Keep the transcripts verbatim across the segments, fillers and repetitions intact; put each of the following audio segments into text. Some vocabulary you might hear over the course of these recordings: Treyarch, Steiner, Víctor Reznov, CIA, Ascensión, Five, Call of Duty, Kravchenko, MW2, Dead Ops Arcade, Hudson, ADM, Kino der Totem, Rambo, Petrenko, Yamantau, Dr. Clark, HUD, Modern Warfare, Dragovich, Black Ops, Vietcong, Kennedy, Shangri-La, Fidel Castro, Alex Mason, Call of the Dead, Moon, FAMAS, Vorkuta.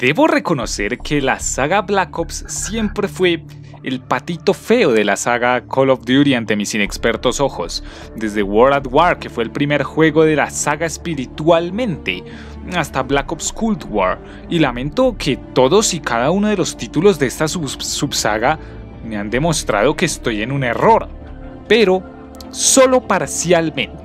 Debo reconocer que la saga Black Ops siempre fue el patito feo de la saga Call of Duty ante mis inexpertos ojos, desde World at War, que fue el primer juego de la saga espiritualmente, hasta Black Ops Cold War, y lamento que todos y cada uno de los títulos de esta subsaga me han demostrado que estoy en un error, pero solo parcialmente.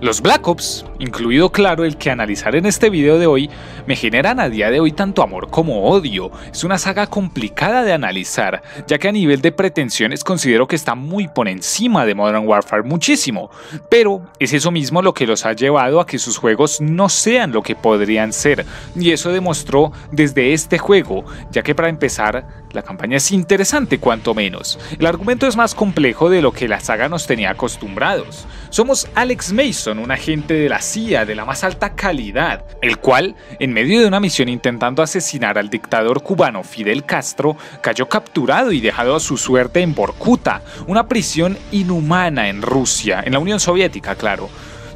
Los Black Ops, incluido claro el que analizaré en este video de hoy, me generan a día de hoy tanto amor como odio. Es una saga complicada de analizar, ya que a nivel de pretensiones considero que está muy por encima de Modern Warfare muchísimo, pero es eso mismo lo que los ha llevado a que sus juegos no sean lo que podrían ser, y eso demostró desde este juego, ya que para empezar, la campaña es interesante cuanto menos. El argumento es más complejo de lo que la saga nos tenía acostumbrados. Somos Alex Mason, un agente de la C I A de la más alta calidad, el cual, en medio de una misión intentando asesinar al dictador cubano Fidel Castro, cayó capturado y dejado a su suerte en Vorkuta, una prisión inhumana en Rusia, en la Unión Soviética, claro.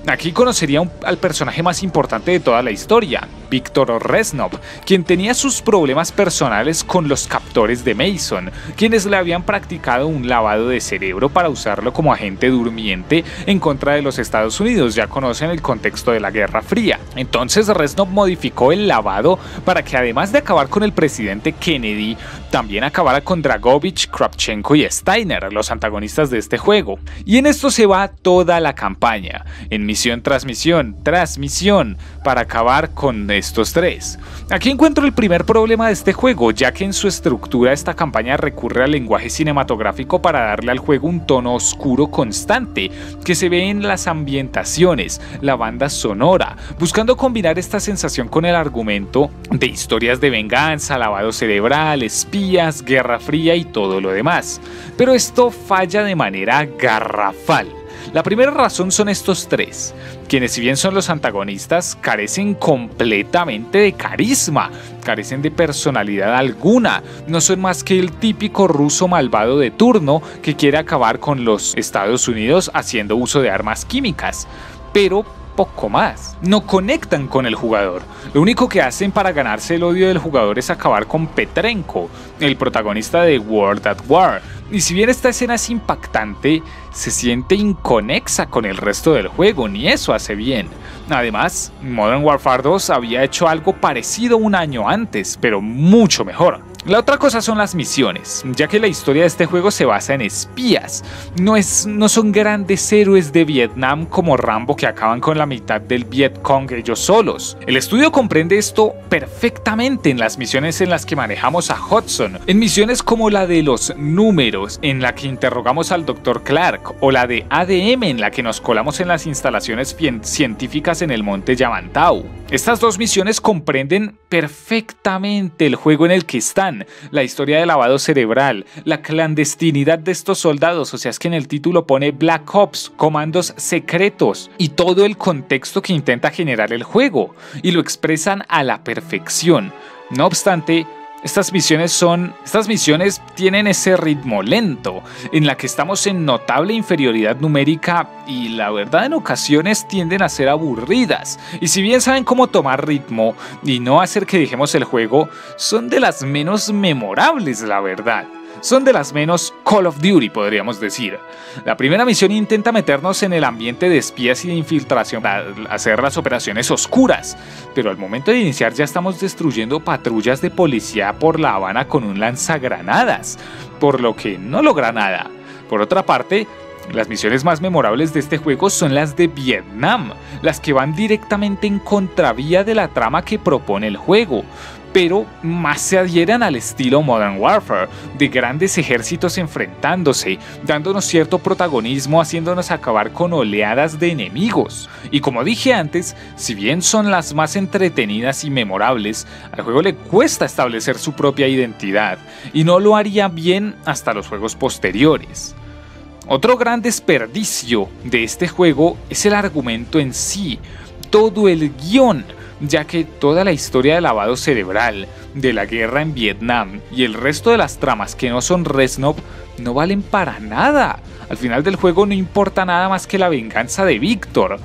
Aquí conocería un, al personaje más importante de toda la historia, Víctor Reznov, quien tenía sus problemas personales con los captores de Mason, quienes le habían practicado un lavado de cerebro para usarlo como agente durmiente en contra de los Estados Unidos. Ya conocen el contexto de la Guerra Fría. Entonces Reznov modificó el lavado para que, además de acabar con el presidente Kennedy, también acabara con Dragovich, Kravchenko y Steiner, los antagonistas de este juego. Y en esto se va toda la campaña, en mi Misión tras misión, tras misión, para acabar con estos tres. Aquí encuentro el primer problema de este juego, ya que en su estructura esta campaña recurre al lenguaje cinematográfico para darle al juego un tono oscuro constante, que se ve en las ambientaciones, la banda sonora, buscando combinar esta sensación con el argumento de historias de venganza, lavado cerebral, espías, Guerra Fría y todo lo demás. Pero esto falla de manera garrafal. La primera razón son estos tres, quienes si bien son los antagonistas, carecen completamente de carisma, carecen de personalidad alguna, no son más que el típico ruso malvado de turno que quiere acabar con los Estados Unidos haciendo uso de armas químicas, pero poco más. No conectan con el jugador. Lo único que hacen para ganarse el odio del jugador es acabar con Petrenko, el protagonista de World at War, y si bien esta escena es impactante, se siente inconexa con el resto del juego, ni eso hace bien. Además, Modern Warfare dos había hecho algo parecido un año antes, pero mucho mejor. La otra cosa son las misiones, ya que la historia de este juego se basa en espías. No, es, no son grandes héroes de Vietnam como Rambo, que acaban con la mitad del Vietcong ellos solos. El estudio comprende esto perfectamente en las misiones en las que manejamos a Hudson, en misiones como la de los números, en la que interrogamos al doctor Clark, o la de A D M, en la que nos colamos en las instalaciones científicas en el monte Yamantau. Estas dos misiones comprenden perfectamente el juego en el que están, la historia de lavado cerebral, la clandestinidad de estos soldados, o sea, es que en el título pone Black Ops, comandos secretos, y todo el contexto que intenta generar el juego, y lo expresan a la perfección. No obstante, Estas misiones, son, estas misiones tienen ese ritmo lento, en la que estamos en notable inferioridad numérica y la verdad en ocasiones tienden a ser aburridas, y si bien saben cómo tomar ritmo y no hacer que dejemos el juego, son de las menos memorables, la verdad. Son de las menos Call of Duty, podríamos decir. La primera misión intenta meternos en el ambiente de espías y de infiltración para hacer las operaciones oscuras, pero al momento de iniciar ya estamos destruyendo patrullas de policía por La Habana con un lanzagranadas, por lo que no logra nada. Por otra parte, las misiones más memorables de este juego son las de Vietnam, las que van directamente en contravía de la trama que propone el juego, pero más se adhieran al estilo Modern Warfare, de grandes ejércitos enfrentándose, dándonos cierto protagonismo, haciéndonos acabar con oleadas de enemigos. Y como dije antes, si bien son las más entretenidas y memorables, al juego le cuesta establecer su propia identidad, y no lo haría bien hasta los juegos posteriores. Otro gran desperdicio de este juego es el argumento en sí, todo el guión, ya que toda la historia de lavado cerebral, de la guerra en Vietnam y el resto de las tramas que no son Reznov no valen para nada. Al final del juego no importa nada más que la venganza de Víctor.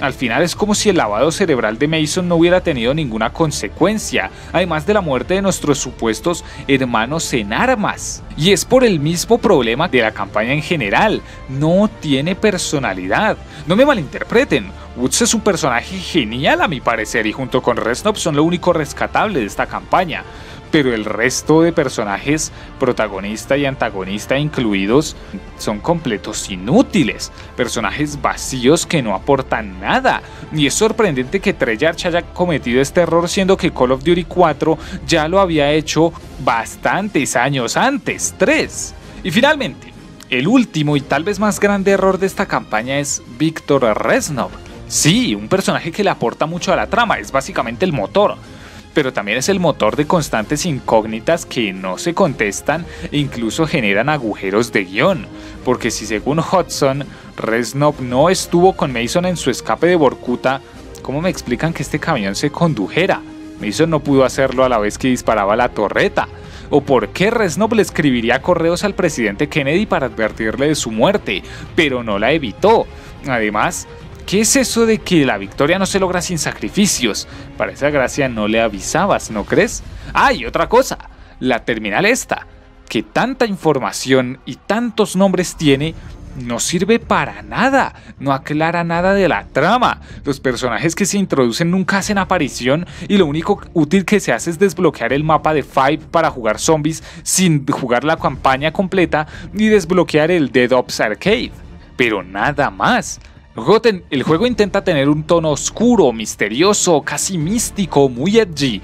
Al final es como si el lavado cerebral de Mason no hubiera tenido ninguna consecuencia, además de la muerte de nuestros supuestos hermanos en armas. Y es por el mismo problema de la campaña en general, no tiene personalidad. No me malinterpreten, Woods es un personaje genial a mi parecer y junto con Reznov son lo único rescatable de esta campaña, pero el resto de personajes, protagonista y antagonista incluidos, son completos inútiles, personajes vacíos que no aportan nada, y es sorprendente que Treyarch haya cometido este error siendo que Call of Duty cuatro ya lo había hecho bastantes años antes, tres. Y finalmente, el último y tal vez más grande error de esta campaña es Víctor Reznov. Sí, un personaje que le aporta mucho a la trama, es básicamente el motor, pero también es el motor de constantes incógnitas que no se contestan e incluso generan agujeros de guión, porque si según Hudson, Reznov no estuvo con Mason en su escape de Vorkuta, ¿cómo me explican que este camión se condujera? Mason no pudo hacerlo a la vez que disparaba la torreta. ¿O por qué Reznov le escribiría correos al presidente Kennedy para advertirle de su muerte, pero no la evitó? Además, ¿qué es eso de que la victoria no se logra sin sacrificios? Para esa gracia no le avisabas, ¿no crees? Ah, y otra cosa, la terminal esta, que tanta información y tantos nombres tiene, no sirve para nada, no aclara nada de la trama. Los personajes que se introducen nunca hacen aparición y lo único útil que se hace es desbloquear el mapa de Five para jugar zombies sin jugar la campaña completa y desbloquear el Dead Ops Arcade, pero nada más. El juego intenta tener un tono oscuro, misterioso, casi místico, muy edgy,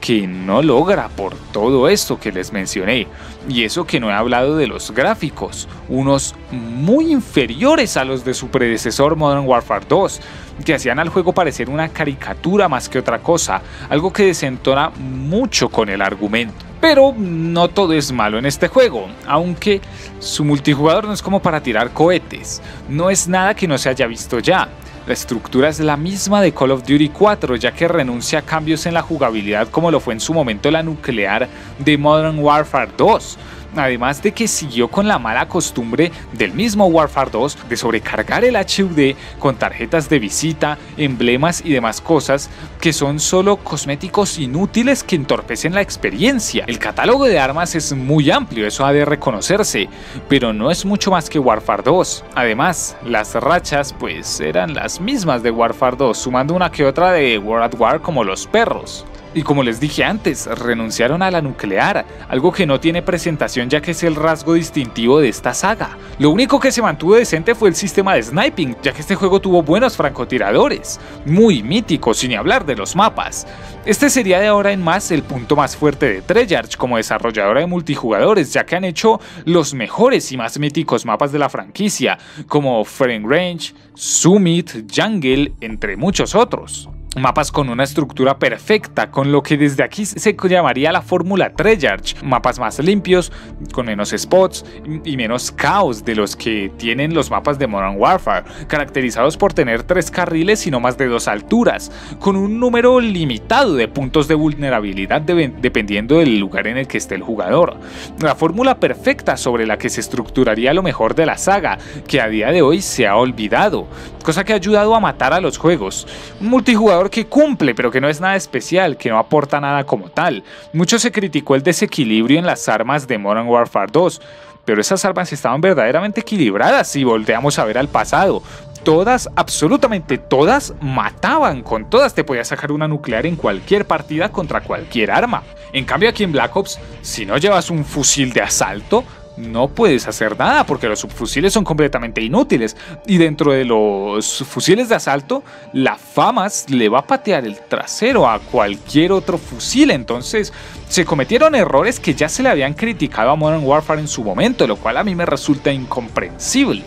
que no logra por todo esto que les mencioné. Y eso que no he hablado de los gráficos, unos muy inferiores a los de su predecesor Modern Warfare dos, que hacían al juego parecer una caricatura más que otra cosa, algo que desentona mucho con el argumento. Pero no todo es malo en este juego, aunque su multijugador no es como para tirar cohetes, no es nada que no se haya visto ya. La estructura es la misma de Call of Duty cuatro, ya que renuncia a cambios en la jugabilidad como lo fue en su momento la nuclear de Modern Warfare dos. Además de que siguió con la mala costumbre del mismo Warfare dos de sobrecargar el H U D con tarjetas de visita, emblemas y demás cosas que son solo cosméticos inútiles que entorpecen la experiencia. El catálogo de armas es muy amplio, eso ha de reconocerse, pero no es mucho más que Warfare dos. Además, las rachas pues eran las mismas de Warfare dos, sumando una que otra de World at War como los perros. Y como les dije antes, renunciaron a la nuclear, algo que no tiene presentación ya que es el rasgo distintivo de esta saga. Lo único que se mantuvo decente fue el sistema de sniping, ya que este juego tuvo buenos francotiradores, muy míticos, sin hablar de los mapas. Este sería de ahora en más el punto más fuerte de Treyarch como desarrolladora de multijugadores, ya que han hecho los mejores y más míticos mapas de la franquicia, como Frame Range, Summit, Jungle, entre muchos otros. Mapas con una estructura perfecta, con lo que desde aquí se llamaría la fórmula Treyarch, mapas más limpios, con menos spots y menos caos de los que tienen los mapas de Modern Warfare, caracterizados por tener tres carriles y no más de dos alturas, con un número limitado de puntos de vulnerabilidad de- dependiendo del lugar en el que esté el jugador. La fórmula perfecta sobre la que se estructuraría lo mejor de la saga, que a día de hoy se ha olvidado, cosa que ha ayudado a matar a los juegos. Un multijugador que cumple, pero que no es nada especial, que no aporta nada como tal. Mucho se criticó el desequilibrio en las armas de Modern Warfare dos, pero esas armas estaban verdaderamente equilibradas si volteamos a ver al pasado. Todas, absolutamente todas, mataban, con todas te podías sacar una nuclear en cualquier partida contra cualquier arma. En cambio aquí en Black Ops, si no llevas un fusil de asalto, no puedes hacer nada porque los subfusiles son completamente inútiles y dentro de los fusiles de asalto la FAMAS le va a patear el trasero a cualquier otro fusil. Entonces se cometieron errores que ya se le habían criticado a Modern Warfare en su momento, lo cual a mí me resulta incomprensible.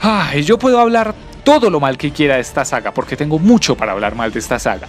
Ah, y yo puedo hablar todo lo mal que quiera de esta saga porque tengo mucho para hablar mal de esta saga,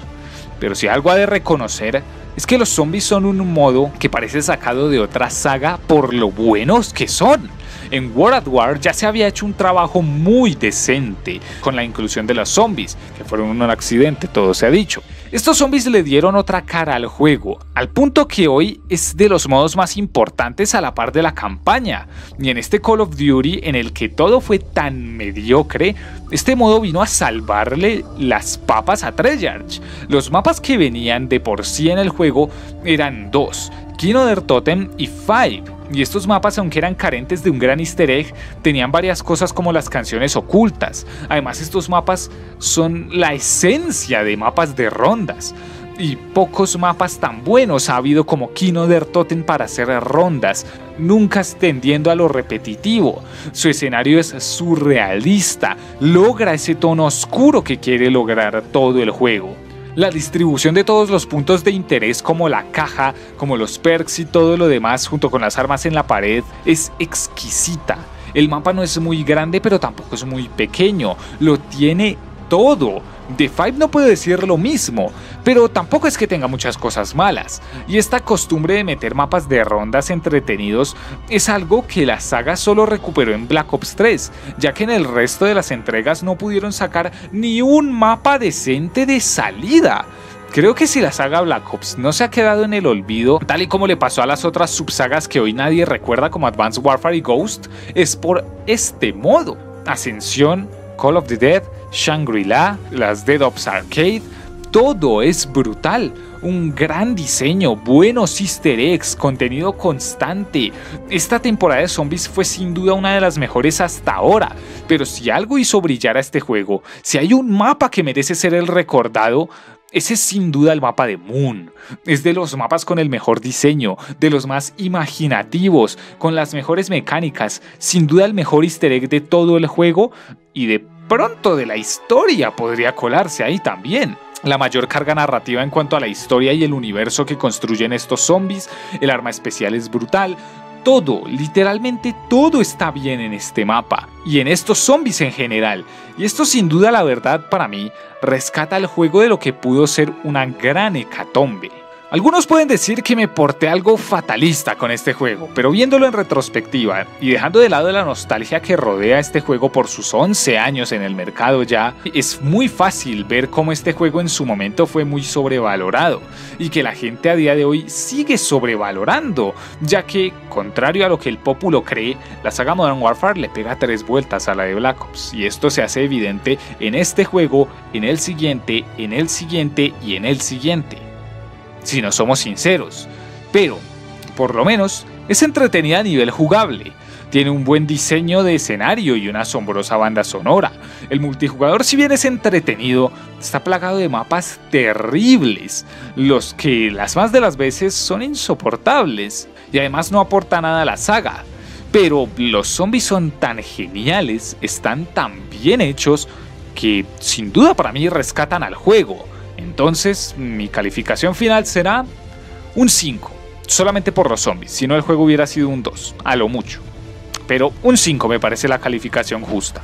pero si algo ha de reconocer es que los zombies son un modo que parece sacado de otra saga por lo buenos que son. En World at War ya se había hecho un trabajo muy decente con la inclusión de los zombies, que fueron un accidente, todo se ha dicho. Estos zombies le dieron otra cara al juego, al punto que hoy es de los modos más importantes a la par de la campaña. Y en este Call of Duty, en el que todo fue tan mediocre, este modo vino a salvarle las papas a Treyarch. Los mapas que venían de por sí en el juego eran dos, Kino der Totem y Five. Y estos mapas, aunque eran carentes de un gran easter egg, tenían varias cosas como las canciones ocultas. Además, estos mapas son la esencia de mapas de rondas. Y pocos mapas tan buenos ha habido como Kino der Totem para hacer rondas, nunca tendiendo a lo repetitivo. Su escenario es surrealista, logra ese tono oscuro que quiere lograr todo el juego. La distribución de todos los puntos de interés, como la caja, como los perks y todo lo demás, junto con las armas en la pared, es exquisita. El mapa no es muy grande, pero tampoco es muy pequeño, lo tiene todo. De Five no puedo decir lo mismo, pero tampoco es que tenga muchas cosas malas, y esta costumbre de meter mapas de rondas entretenidos es algo que la saga solo recuperó en Black Ops tres, ya que en el resto de las entregas no pudieron sacar ni un mapa decente de salida. Creo que si la saga Black Ops no se ha quedado en el olvido, tal y como le pasó a las otras subsagas que hoy nadie recuerda como Advanced Warfare y Ghost, es por este modo. Ascensión, Call of the Dead, Shangri-La, las Dead Ops Arcade, todo es brutal. Un gran diseño, buenos easter eggs, contenido constante. Esta temporada de zombies fue sin duda una de las mejores hasta ahora, pero si algo hizo brillar a este juego, si hay un mapa que merece ser el recordado, ese es sin duda el mapa de Moon. Es de los mapas con el mejor diseño, de los más imaginativos, con las mejores mecánicas, sin duda el mejor easter egg de todo el juego y de pronto de la historia podría colarse ahí también. La mayor carga narrativa en cuanto a la historia y el universo que construyen estos zombies, el arma especial es brutal. Todo, literalmente todo está bien en este mapa, y en estos zombies en general, y esto sin duda la verdad para mí, rescata el juego de lo que pudo ser una gran hecatombe. Algunos pueden decir que me porté algo fatalista con este juego, pero viéndolo en retrospectiva y dejando de lado la nostalgia que rodea a este juego por sus once años en el mercado ya, es muy fácil ver cómo este juego en su momento fue muy sobrevalorado y que la gente a día de hoy sigue sobrevalorando, ya que, contrario a lo que el populo cree, la saga Modern Warfare le pega tres vueltas a la de Black Ops, y esto se hace evidente en este juego, en el siguiente, en el siguiente y en el siguiente. Si no somos sinceros, pero, por lo menos, es entretenida a nivel jugable. Tiene un buen diseño de escenario y una asombrosa banda sonora. El multijugador, si bien es entretenido, está plagado de mapas terribles, los que las más de las veces son insoportables, y además no aporta nada a la saga. Pero los zombies son tan geniales, están tan bien hechos, que sin duda para mí rescatan al juego. Entonces, mi calificación final será un cinco, solamente por los zombies, si no el juego hubiera sido un dos, a lo mucho. Pero un cinco me parece la calificación justa.